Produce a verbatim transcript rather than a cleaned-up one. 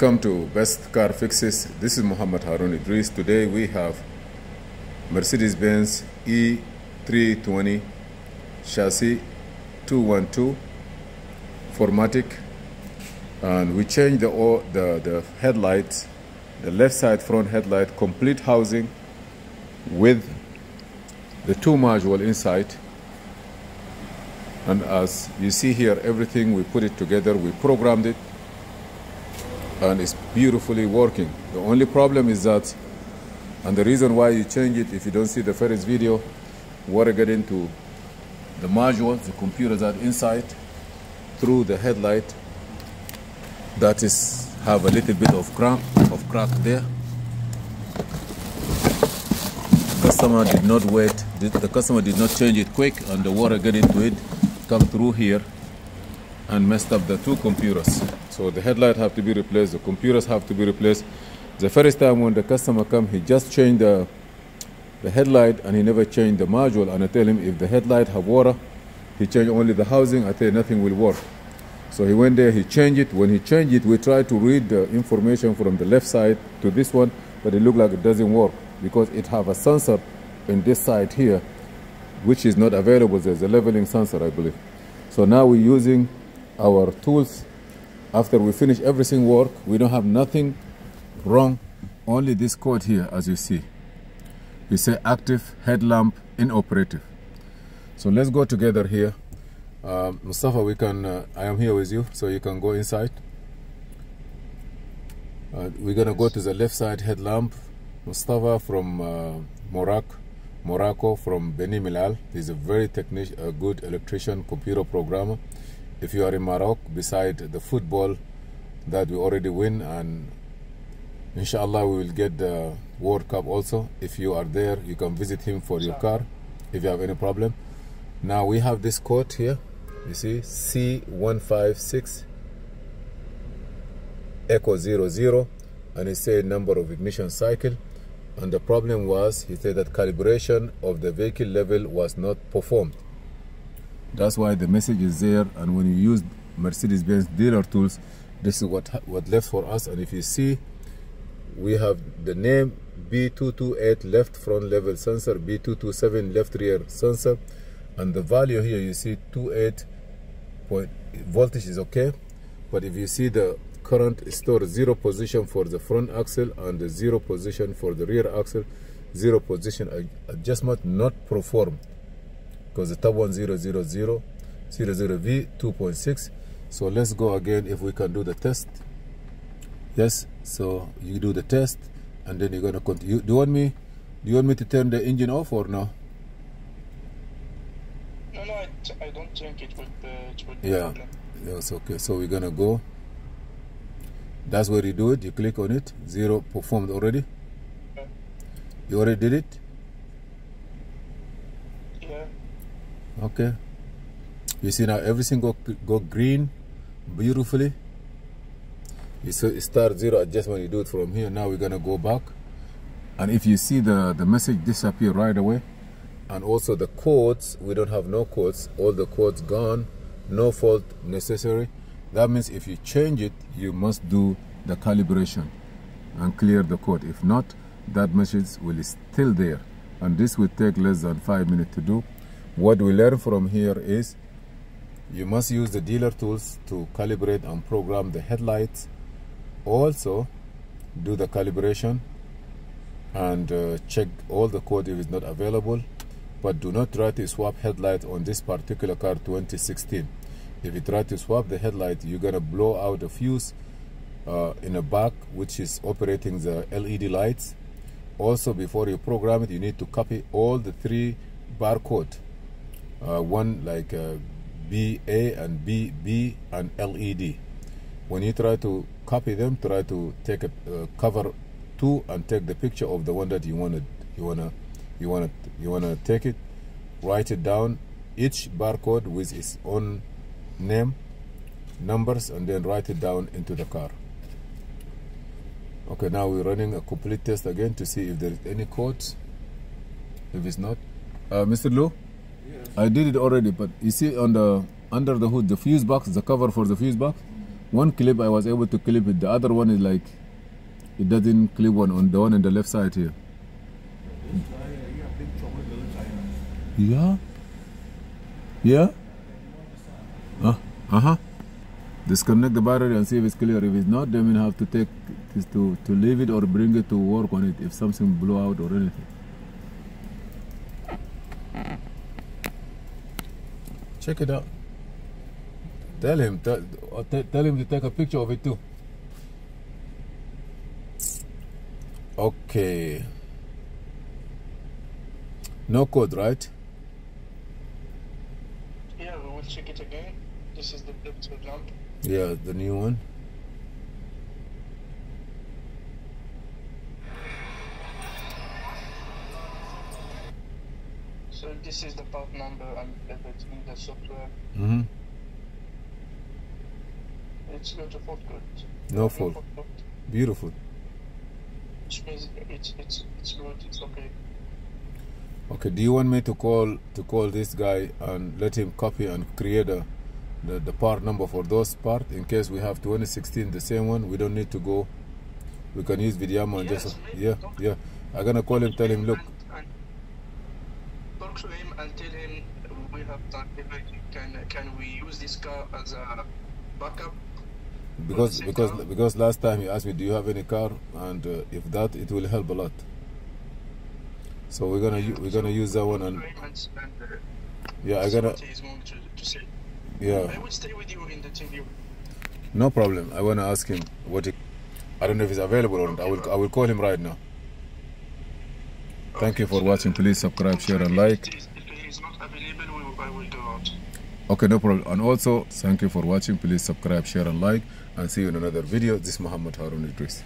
Welcome to Best Car Fixes. This is Mohamed Harun Idris. Today we have Mercedes-Benz E three twenty chassis two one two four matic, and we changed the, the, the headlights, the left side front headlight, complete housing with the two modules inside. And as you see here, everything we put it together, we programmed it, and it's beautifully working. The only problem is that, and the reason why you change it, if you don't see the first video, water get into the module, the computers are inside through the headlight. That is have a little bit of crack, of crack there. Customer did not wait. The customer did not change it quick, and the water get into it, come through here, and messed up the two computers. So the headlight have to be replaced, the computers have to be replaced. The first time when the customer come, he just changed the, the headlight and he never changed the module. And I tell him if the headlight have water, he changed only the housing, I tell him nothing will work. So he went there, he changed it. When he changed it, we tried to read the information from the left side to this one, but it looked like it doesn't work because it have a sensor in this side here, which is not available. There's a leveling sensor, I believe. So now we're using our tools. After we finish everything work, we don't have nothing wrong, only this code here. As you see, we say active headlamp inoperative. So let's go together here. uh, Mustafa, we can uh, I am here with you, so you can go inside. Uh, we're gonna go to the left side headlamp. Mustafa from uh, Morocco Morocco from Beni Milal. He's a very technic a good electrician, computer programmer. If you are in Morocco, beside the football that we already win, and inshallah we will get the World Cup also. If you are there, you can visit him for your car if you have any problem. Now we have this code here, you see, C one five six Echo zero zero, and it said number of ignition cycle. And the problem was, he said that calibration of the vehicle level was not performed. That's why the message is there. And when you use Mercedes-Benz dealer tools, this is what what left for us. And if you see, we have the name B two two eight left front level sensor, B two two seven left rear sensor, and the value here, you see twenty-eight point voltage is okay. But if you see, the current is stored zero position for the front axle and the zero position for the rear axle, zero position adjustment not performed. Because the top one zero zero zero zero zero V two point six. So let's go again if we can do the test. Yes, so you do the test, and then you're gonna continue. Do you want me? Do you want me to turn the engine off or no? No, no, I, I don't think it would. Uh, it would be yeah, problem. Yes, okay. So we're gonna go. That's where you do it. You click on it. Zero performed already. Yeah. You already did it. Okay, you see now everything go, go green beautifully. You see, start zero adjustment, you do it from here. Now we're gonna go back, and if you see the the message disappear right away. And also the codes, we don't have no codes, all the codes gone, no fault necessary. That means if you change it, you must do the calibration and clear the code. If not, that message will is still there, and this will take less than five minutes to do. What we learn from here is you must use the dealer tools to calibrate and program the headlights. Also do the calibration and uh, check all the code if it's not available. But do not try to swap headlights on this particular car twenty sixteen. If you try to swap the headlight, you're going to blow out a fuse uh, in the back, which is operating the L E D lights. Also, before you program it, you need to copy all the three barcodes. Uh, one like uh, B A and B B and L E D. When you try to copy them, try to take a uh, cover two and take the picture of the one that you wanted. You wanna, you wanna, you wanna take it. Write it down. Each barcode with its own name, numbers, and then write it down into the car. Okay, now we're running a complete test again to see if there is any codes. If it's not, uh, Mister Lou. I did it already, but you see on the under the hood, the fuse box, the cover for the fuse box, one clip I was able to clip it, the other one is like it doesn't clip one on the one on the left side here. Yeah. Yeah. Uh, uh huh. Disconnect the battery and see if it's clear. If it's not, then we'll have to take this to to leave it or bring it to work on it if something blew out or anything. Check it out. Tell him, tell, tell him to take a picture of it too. Okay. No code, right? Yeah, we will check it again. This is the Bluetooth lamp. Yeah, the new one. So this is the part number and that's in the software. Mm-hmm. It's not a fault code. No fault. No Beautiful. Which means it's it's it's good. It's okay. Okay. Do you want me to call to call this guy and let him copy and create a, the the part number for those parts in case we have twenty sixteen, the same one? We don't need to go. We can use Vidiama and yes, just maybe. yeah yeah. I'm gonna call him. Tell him look. And, and talk to him and tell him we have time. Can can we use this car as a backup? Because because car? because last time he asked me, do you have any car? And uh, if that, it will help a lot. So we're gonna yeah, we're so gonna use that one and, and uh, yeah, I gotta. To, to yeah. I will stay with you in the T V. No problem. I wanna ask him what he, I don't know if he's available or not. I will I will call him right now. Okay. Thank you for watching. Please subscribe, share, and like. If he's not available, I will go out. Okay, no problem. And also, thank you for watching. Please subscribe, share, and like. And see you in another video. This is Mohamed Harun Idris.